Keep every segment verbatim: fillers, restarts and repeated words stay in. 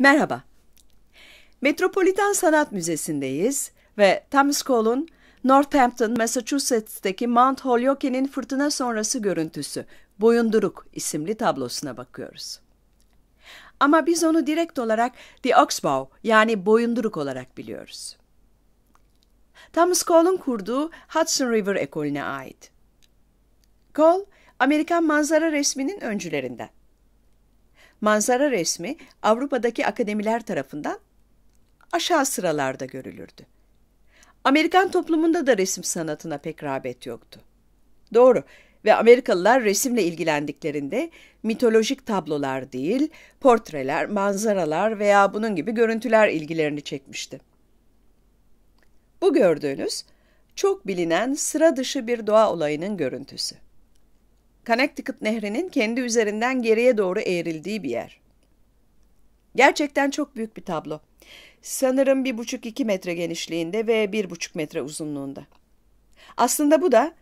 Merhaba, Metropolitan Sanat Müzesi'ndeyiz ve Thomas Cole'un Northampton, Massachusetts'teki Mount Holyoke'nin fırtına sonrası görüntüsü, Boyunduruk isimli tablosuna bakıyoruz. Ama biz onu direkt olarak The Oxbow yani Boyunduruk olarak biliyoruz. Thomas Cole'un kurduğu Hudson River Ekolü'ne ait. Cole, Amerikan manzara resminin öncülerinden. Manzara resmi Avrupa'daki akademiler tarafından aşağı sıralarda görülürdü. Amerikan toplumunda da resim sanatına pek rağbet yoktu. Doğru ve Amerikalılar resimle ilgilendiklerinde mitolojik tablolar değil, portreler, manzaralar veya bunun gibi görüntüler ilgilerini çekmişti. Bu gördüğünüz çok bilinen sıra dışı bir doğa olayının görüntüsü. Connecticut Nehri'nin kendi üzerinden geriye doğru eğrildiği bir yer. Gerçekten çok büyük bir tablo. Sanırım bir buçuk iki metre genişliğinde ve bir buçuk metre uzunluğunda. Aslında bu da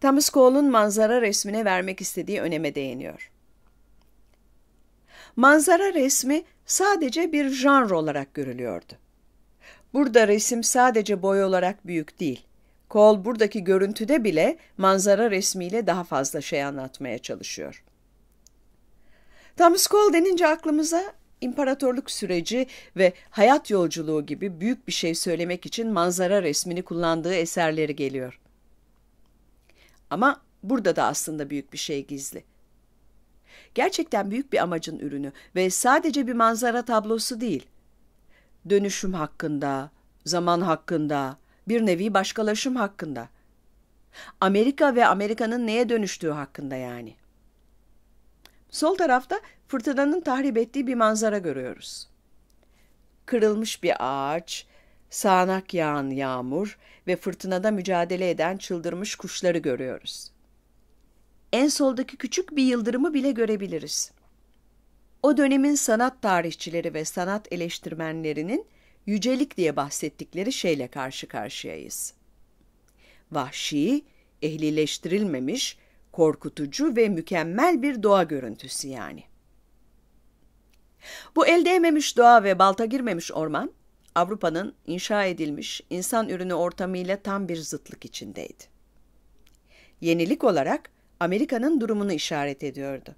Thomas Cole'un manzara resmine vermek istediği öneme değiniyor. Manzara resmi sadece bir janr olarak görülüyordu. Burada resim sadece boy olarak büyük değil. Cole buradaki görüntüde bile manzara resmiyle daha fazla şey anlatmaya çalışıyor. Thomas Cole denince aklımıza imparatorluk süreci ve hayat yolculuğu gibi büyük bir şey söylemek için manzara resmini kullandığı eserleri geliyor. Ama burada da aslında büyük bir şey gizli. Gerçekten büyük bir amacın ürünü ve sadece bir manzara tablosu değil. Dönüşüm hakkında, zaman hakkında, bir nevi başkalaşım hakkında. Amerika ve Amerika'nın neye dönüştüğü hakkında yani. Sol tarafta fırtınanın tahrip ettiği bir manzara görüyoruz. Kırılmış bir ağaç, sağanak yağan yağmur ve fırtınada mücadele eden çıldırmış kuşları görüyoruz. En soldaki küçük bir yıldırımı bile görebiliriz. O dönemin sanat tarihçileri ve sanat eleştirmenlerinin yücelik diye bahsettikleri şeyle karşı karşıyayız. Vahşi, ehlileştirilmemiş, korkutucu ve mükemmel bir doğa görüntüsü yani. Bu el değmemiş doğa ve balta girmemiş orman, Avrupa'nın inşa edilmiş insan ürünü ortamıyla tam bir zıtlık içindeydi. Yenilik olarak Amerika'nın durumunu işaret ediyordu.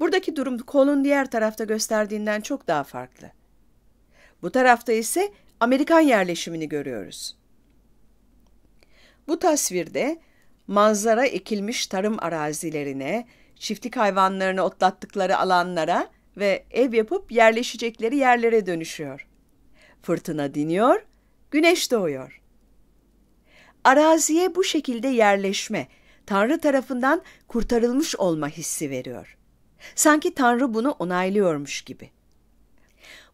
Buradaki durum kolun diğer tarafta gösterdiğinden çok daha farklı. Bu tarafta ise Amerikan yerleşimini görüyoruz. Bu tasvirde manzara ekilmiş tarım arazilerine, çiftlik hayvanlarını otlattıkları alanlara ve ev yapıp yerleşecekleri yerlere dönüşüyor. Fırtına diniyor, güneş doğuyor. Araziye bu şekilde yerleşme, Tanrı tarafından kurtarılmış olma hissi veriyor. Sanki Tanrı bunu onaylıyormuş gibi.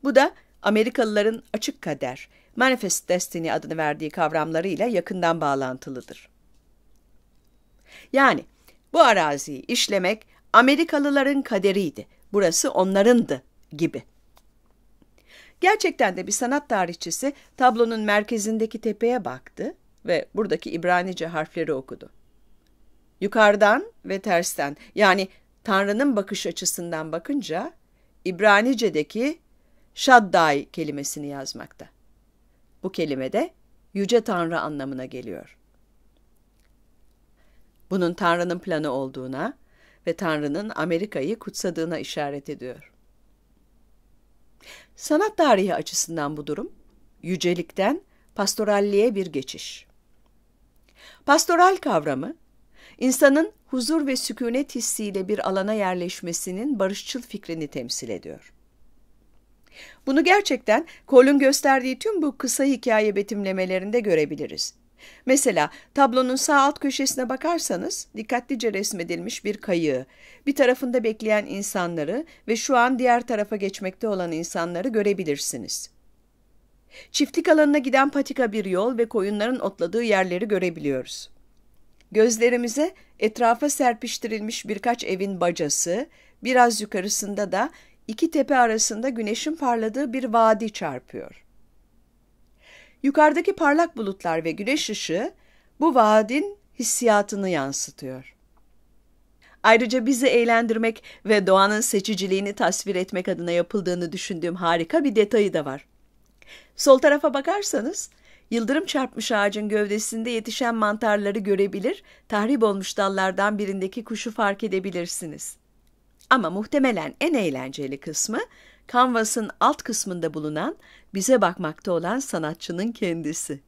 Bu da Amerikalıların açık kader, Manifest Destiny adını verdiği kavramlarıyla yakından bağlantılıdır. Yani bu araziyi işlemek Amerikalıların kaderiydi, burası onlarındı gibi. Gerçekten de bir sanat tarihçisi tablonun merkezindeki tepeye baktı ve buradaki İbranice harfleri okudu. Yukarıdan ve tersten yani Tanrı'nın bakış açısından bakınca İbranice'deki Şaddai kelimesini yazmakta. Bu kelime de Yüce Tanrı anlamına geliyor. Bunun Tanrı'nın planı olduğuna ve Tanrı'nın Amerika'yı kutsadığına işaret ediyor. Sanat tarihi açısından bu durum, yücelikten pastoralliğe bir geçiş. Pastoral kavramı, insanın huzur ve sükunet hissiyle bir alana yerleşmesinin barışçıl fikrini temsil ediyor. Bunu gerçekten Cole'un gösterdiği tüm bu kısa hikaye betimlemelerinde görebiliriz. Mesela tablonun sağ alt köşesine bakarsanız dikkatlice resmedilmiş bir kayığı, bir tarafında bekleyen insanları ve şu an diğer tarafa geçmekte olan insanları görebilirsiniz. Çiftlik alanına giden patika bir yol ve koyunların otladığı yerleri görebiliyoruz. Gözlerimize etrafa serpiştirilmiş birkaç evin bacası, biraz yukarısında da İki tepe arasında güneşin parladığı bir vadi çarpıyor. Yukarıdaki parlak bulutlar ve güneş ışığı bu vadin hissiyatını yansıtıyor. Ayrıca bizi eğlendirmek ve doğanın seçiciliğini tasvir etmek adına yapıldığını düşündüğüm harika bir detayı da var. Sol tarafa bakarsanız, yıldırım çarpmış ağacın gövdesinde yetişen mantarları görebilir, tahrip olmuş dallardan birindeki kuşu fark edebilirsiniz. Ama muhtemelen en eğlenceli kısmı, kanvasın alt kısmında bulunan, bize bakmakta olan sanatçının kendisi.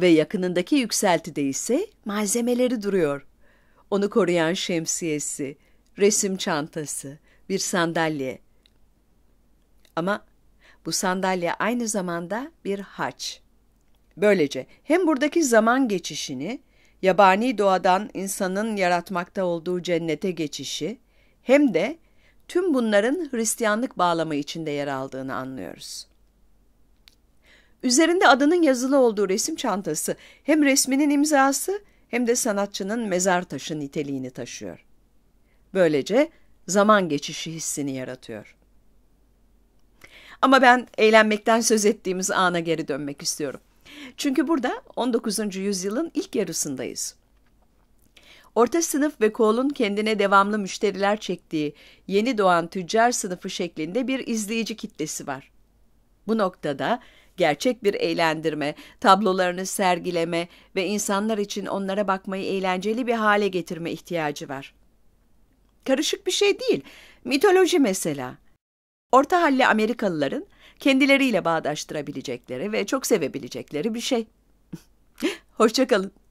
Ve yakınındaki yükseltide ise malzemeleri duruyor. Onu koruyan şemsiyesi, resim çantası, bir sandalye. Ama bu sandalye aynı zamanda bir haç. Böylece hem buradaki zaman geçişini, yabani doğadan insanın yaratmakta olduğu cennete geçişi, hem de tüm bunların Hristiyanlık bağlamı içinde yer aldığını anlıyoruz. Üzerinde adının yazılı olduğu resim çantası hem resminin imzası hem de sanatçının mezar taşı niteliğini taşıyor. Böylece zaman geçişi hissini yaratıyor. Ama ben eğlenmekten söz ettiğimiz ana geri dönmek istiyorum. Çünkü burada on dokuzuncu yüzyılın ilk yarısındayız. Orta sınıf ve Cole'un kendine devamlı müşteriler çektiği yeni doğan tüccar sınıfı şeklinde bir izleyici kitlesi var. Bu noktada gerçek bir eğlendirme, tablolarını sergileme ve insanlar için onlara bakmayı eğlenceli bir hale getirme ihtiyacı var. Karışık bir şey değil, mitoloji mesela. Orta halli Amerikalıların kendileriyle bağdaştırabilecekleri ve çok sevebilecekleri bir şey. Hoşça kalın.